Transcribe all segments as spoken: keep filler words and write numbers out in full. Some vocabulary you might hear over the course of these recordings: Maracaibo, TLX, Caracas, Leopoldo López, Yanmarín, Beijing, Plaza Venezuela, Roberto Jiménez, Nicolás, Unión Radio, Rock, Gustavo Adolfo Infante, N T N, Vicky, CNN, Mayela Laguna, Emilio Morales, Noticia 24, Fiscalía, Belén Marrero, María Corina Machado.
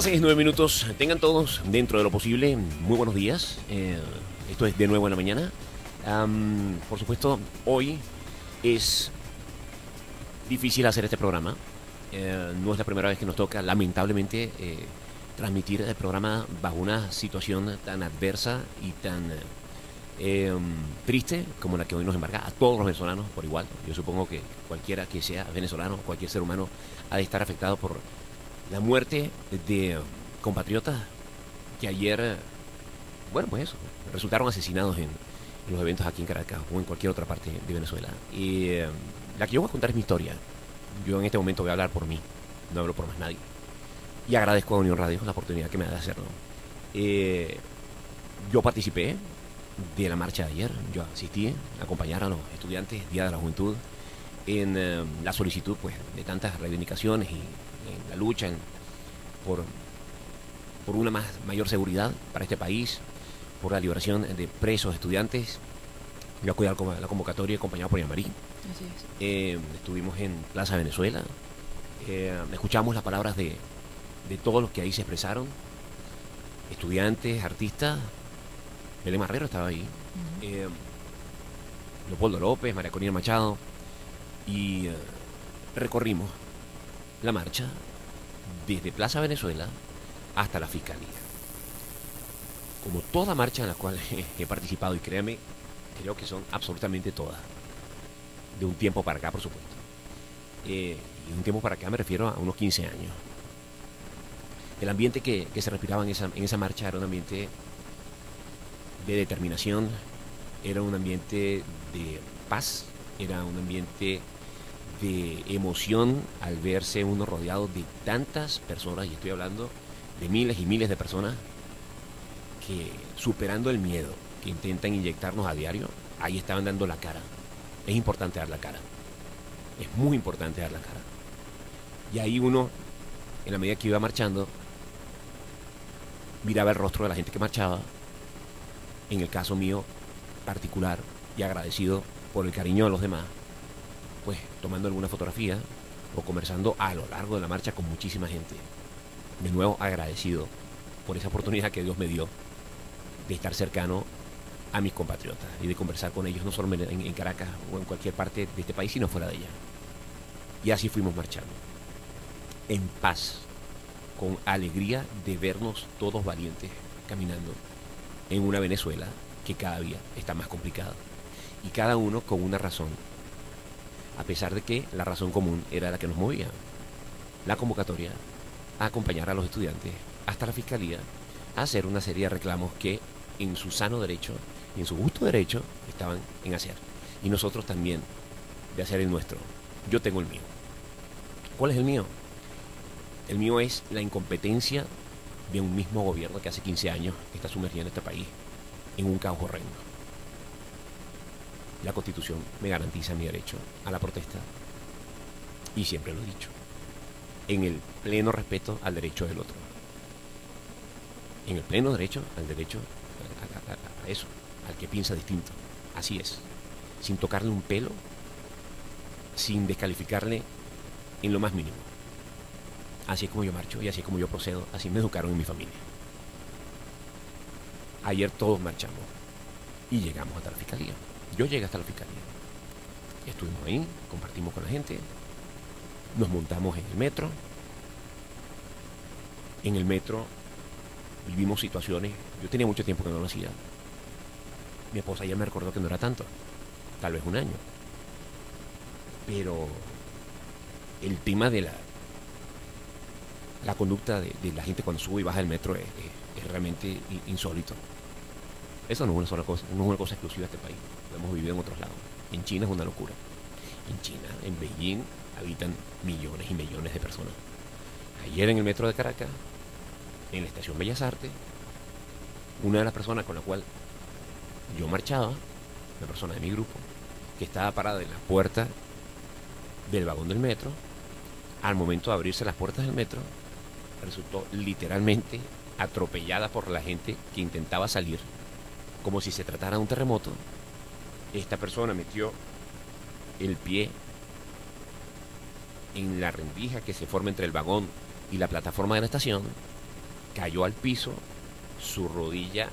las seis y nueve minutos. Tengan todos, dentro de lo posible, muy buenos días. Eh, esto es De Nuevo en la Mañana. Um, por supuesto, hoy es difícil hacer este programa. Eh, no es la primera vez que nos toca, lamentablemente, eh, transmitir el programa bajo una situación tan adversa y tan eh, triste como la que hoy nos embarga a todos los venezolanos por igual. Yo supongo que cualquiera que sea venezolano, cualquier ser humano, ha de estar afectado por la muerte de compatriotas que ayer, bueno, pues resultaron asesinados en, en los eventos aquí en Caracas o en cualquier otra parte de Venezuela. Y eh, la que yo voy a contar es mi historia. Yo en este momento voy a hablar por mí, no hablo por más nadie. Y agradezco a Unión Radio la oportunidad que me da de hacerlo. Eh, yo participé de la marcha de ayer, yo asistí a acompañar a los estudiantes Día de la Juventud en eh, la solicitud pues de tantas reivindicaciones y en la lucha en, por, por una más, mayor seguridad para este país, por la liberación de presos estudiantes. Yo acudí a la convocatoria acompañado por Yanmarín. Así es. Eh, estuvimos en Plaza Venezuela, eh, escuchamos las palabras de, de todos los que ahí se expresaron, estudiantes, artistas. Belén Marrero estaba ahí, uh-huh. eh, Leopoldo López, María Corina Machado, y eh, recorrimos la marcha desde Plaza Venezuela hasta la Fiscalía. Como toda marcha en la cual he participado, y créame, creo que son absolutamente todas, de un tiempo para acá, por supuesto. Eh, y de un tiempo para acá me refiero a unos quince años. El ambiente que, que se respiraba en esa, en esa marcha era un ambiente de determinación, era un ambiente de paz, era un ambiente de emoción al verse uno rodeado de tantas personas, y estoy hablando de miles y miles de personas que, superando el miedo que intentan inyectarnos a diario, ahí estaban dando la cara. Es importante dar la cara, es muy importante dar la cara. Y ahí uno, en la medida que iba marchando, miraba el rostro de la gente que marchaba. En el caso mío particular, y agradecido por el cariño de los demás, pues tomando alguna fotografía o conversando a lo largo de la marcha con muchísima gente. De nuevo agradecido por esa oportunidad que Dios me dio de estar cercano a mis compatriotas y de conversar con ellos, no solo en, en Caracas o en cualquier parte de este país, sino fuera de ella. Y así fuimos marchando, en paz, con alegría de vernos todos valientes caminando en una Venezuela que cada día está más complicada. Y cada uno con una razón, a pesar de que la razón común era la que nos movía. La convocatoria a acompañar a los estudiantes hasta la Fiscalía a hacer una serie de reclamos que en su sano derecho y en su justo derecho estaban en hacer. Y nosotros también, de hacer el nuestro. Yo tengo el mío. ¿Cuál es el mío? El mío es la incompetencia de un mismo gobierno que hace quince años está sumergido en este país en un caos horrendo. La Constitución me garantiza mi derecho a la protesta, y siempre lo he dicho, en el pleno respeto al derecho del otro, en el pleno derecho al derecho a, a, a eso, al que piensa distinto. Así es, sin tocarle un pelo, sin descalificarle en lo más mínimo. Así es como yo marcho y así es como yo procedo, así me educaron en mi familia. Ayer todos marchamos y llegamos hasta la Fiscalía. Yo llegué hasta la Fiscalía, estuvimos ahí, compartimos con la gente, nos montamos en el metro. En el metro vivimos situaciones, yo tenía mucho tiempo que no lo hacía. Mi esposa ya me recordó que no era tanto, tal vez un año. Pero el tema de la, la conducta de, de la gente cuando sube y baja del metro es, es, es realmente insólito. Eso no es una sola cosa, no es una cosa exclusiva de este país. Lo hemos vivido en otros lados. En China es una locura. En China, en Beijing, habitan millones y millones de personas. Ayer en el metro de Caracas, en la estación Bellas Artes, una de las personas con la cual yo marchaba, una persona de mi grupo, que estaba parada en las puertas del vagón del metro, al momento de abrirse las puertas del metro, resultó literalmente atropellada por la gente que intentaba salir. Como si se tratara de un terremoto, esta persona metió el pie en la rendija que se forma entre el vagón y la plataforma de la estación cayó al piso, su rodilla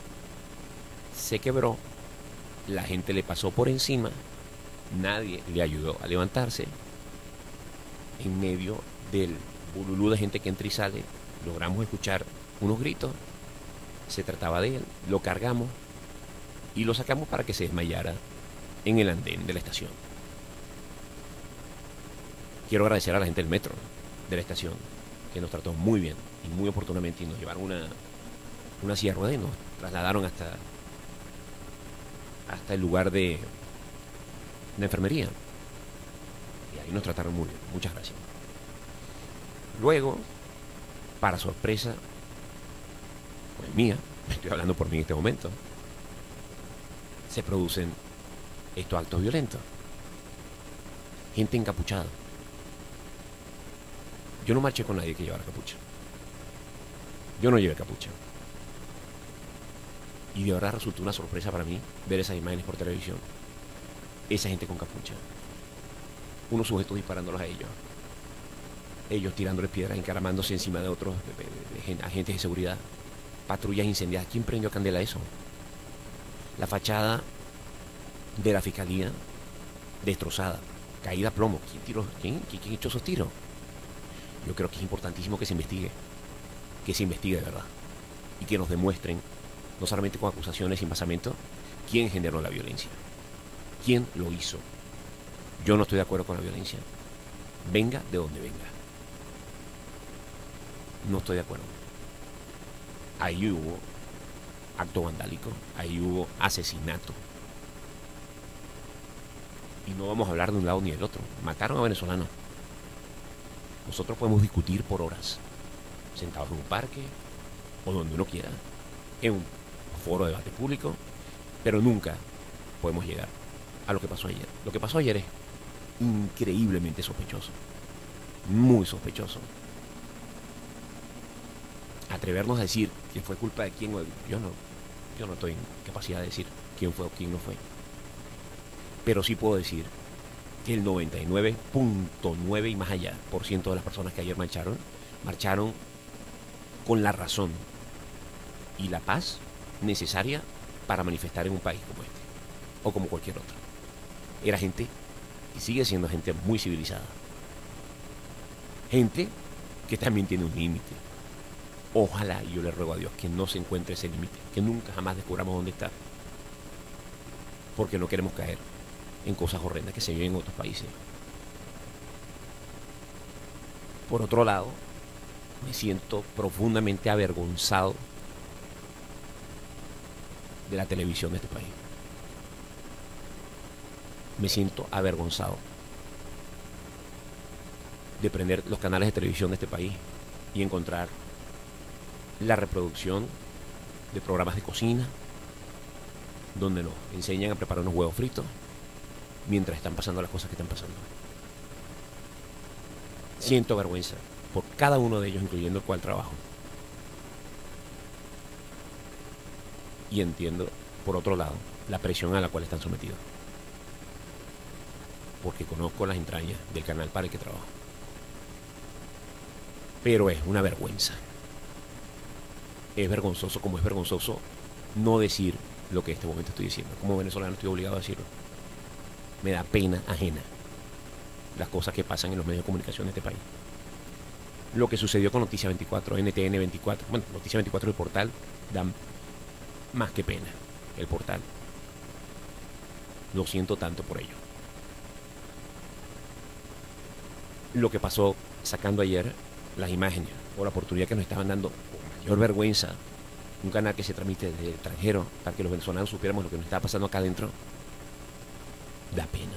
se quebró, la gente le pasó por encima, nadie le ayudó a levantarse. En medio del bululú de gente que entra y sale, logramos escuchar unos gritos. Se trataba de él, lo cargamos y lo sacamos para que se desmayara en el andén de la estación. Quiero agradecer a la gente del metro de la estación, que nos trató muy bien y muy oportunamente, y nos llevaron una, una silla de ruedas y nos trasladaron hasta, hasta el lugar de la enfermería. Y ahí nos trataron muy bien, muchas gracias. Luego, para sorpresa, pues mía, estoy hablando por mí en este momento, se producen estos actos violentos. Gente encapuchada. Yo no marché con nadie que llevara capucha. Yo no llevé capucha. Y de verdad resultó una sorpresa para mí ver esas imágenes por televisión. Esa gente con capucha. Unos sujetos disparándolos a ellos. Ellos tirándoles piedras, encaramándose encima de otros de, de, de, de, agentes de seguridad. Patrullas incendiadas. ¿Quién prendió candela eso? La fachada de la Fiscalía destrozada, caída a plomo. ¿Quién tiró? ¿Quién, quién, quién echó esos tiros? Yo creo que es importantísimo que se investigue, que se investigue de verdad, y que nos demuestren, no solamente con acusaciones sin basamento, quién generó la violencia, quién lo hizo. Yo no estoy de acuerdo con la violencia, venga de donde venga. No estoy de acuerdo. Ahí hubo acto vandálico, ahí hubo asesinato. Y no vamos a hablar de un lado ni del otro. Mataron a venezolanos. Nosotros podemos discutir por horas, sentados en un parque o donde uno quiera, en un foro de debate público, pero nunca podemos llegar a lo que pasó ayer. Lo que pasó ayer es increíblemente sospechoso, muy sospechoso. Atrevernos a decir que fue culpa de quién o de yo no, yo no estoy en capacidad de decir quién fue o quién no fue. Pero sí puedo decir que el noventa y nueve punto nueve y más allá por ciento de las personas que ayer marcharon, marcharon con la razón y la paz necesaria para manifestar en un país como este, o como cualquier otro. Era gente, y sigue siendo gente muy civilizada. Gente que también tiene un límite. Ojalá, y yo le ruego a Dios, que no se encuentre ese límite, que nunca jamás descubramos dónde está. Porque no queremos caer en cosas horrendas que se viven en otros países. Por otro lado, me siento profundamente avergonzado de la televisión de este país. Me siento avergonzado de prender los canales de televisión de este país y encontrar la reproducción de programas de cocina donde nos enseñan a preparar unos huevos fritos mientras están pasando las cosas que están pasando. Siento vergüenza por cada uno de ellos, incluyendo el cual trabajo. Y entiendo, por otro lado, la presión a la cual están sometidos, porque conozco las entrañas del canal para el que trabajo. Pero es una vergüenza. Es vergonzoso, como es vergonzoso no decir lo que en este momento estoy diciendo. Como venezolano estoy obligado a decirlo. Me da pena ajena las cosas que pasan en los medios de comunicación de este país. Lo que sucedió con Noticia veinticuatro, N T N veinticuatro, bueno, Noticia veinticuatro y el portal dan más que pena. El portal. Lo siento tanto por ello. Lo que pasó sacando ayer las imágenes o la oportunidad que nos estaban dando, con mayor vergüenza, un canal que se transmite desde el extranjero para que los venezolanos supiéramos lo que nos estaba pasando acá adentro. Da pena.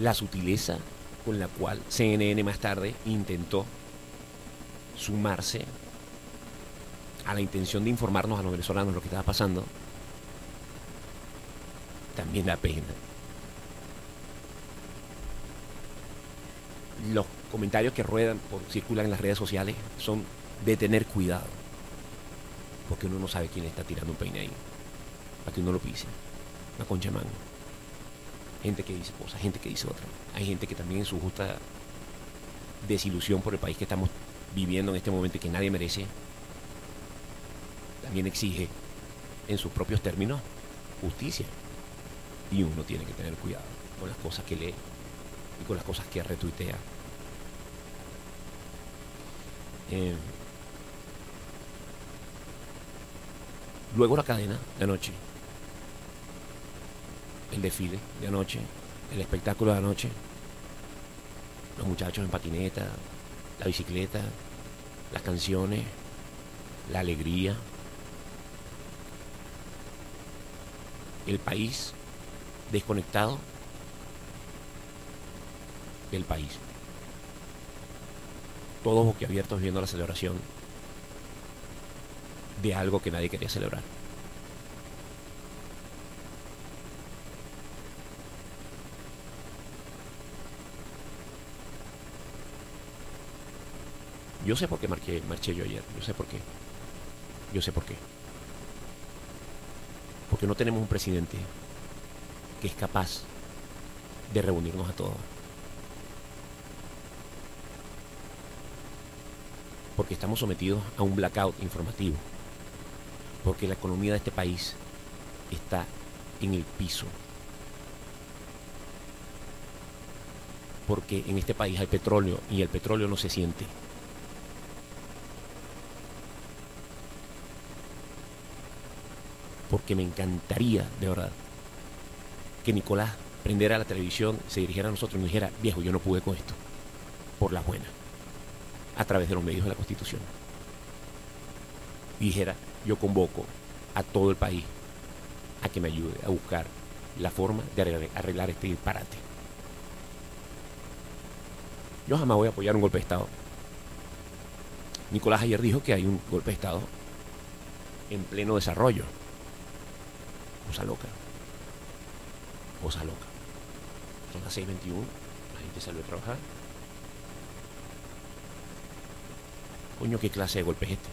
La sutileza con la cual C N N más tarde intentó sumarse a la intención de informarnos a los venezolanos lo que estaba pasando, también da pena. Los comentarios que ruedan o circulan en las redes sociales son de tener cuidado, porque uno no sabe quién está tirando un peine ahí, para que uno lo pise. Una concha de mango. Gente que dice cosas, gente que dice otra. Hay gente que también en su justa desilusión por el país que estamos viviendo en este momento y que nadie merece, también exige en sus propios términos justicia. Y uno tiene que tener cuidado con las cosas que lee y con las cosas que retuitea. Eh, luego la cadena de anoche, el desfile de anoche, el espectáculo de anoche, los muchachos en patineta, la bicicleta, las canciones, la alegría, el país desconectado del país, todos boquiabiertos viendo la celebración de algo que nadie quería celebrar. Yo sé por qué marché, marché yo ayer, yo sé por qué, yo sé por qué. Porque no tenemos un presidente que es capaz de reunirnos a todos. Porque estamos sometidos a un blackout informativo. Porque la economía de este país está en el piso. Porque en este país hay petróleo y el petróleo no se siente. Porque me encantaría, de verdad, que Nicolás prendiera la televisión, se dirigiera a nosotros y nos dijera: viejo, yo no pude con esto, por las buenas, a través de los medios de la Constitución. Y dijera: yo convoco a todo el país a que me ayude a buscar la forma de arreglar, arreglar este disparate. Yo jamás voy a apoyar un golpe de Estado. Nicolás ayer dijo que hay un golpe de Estado en pleno desarrollo. Cosa loca, cosa loca. Son las seis veintiuno, la gente salió a trabajar. Coño, ¿qué clase de golpe es este?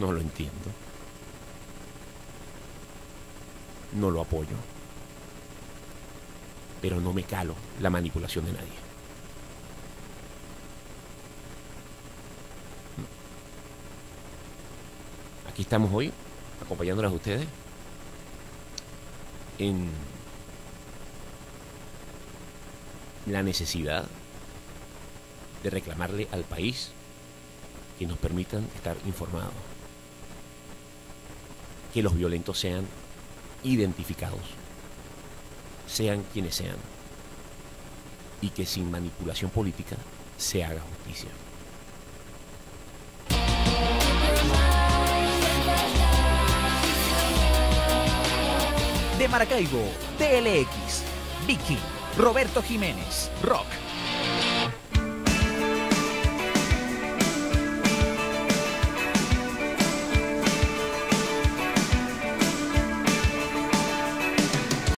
No lo entiendo. No lo apoyo. Pero no me calo la manipulación de nadie. Aquí estamos hoy, acompañándolas a ustedes en la necesidad de reclamarle al país que nos permitan estar informados, que los violentos sean identificados, sean quienes sean, y que sin manipulación política se haga justicia. De Maracaibo, T L X, Vicky, Roberto Jiménez, Rock.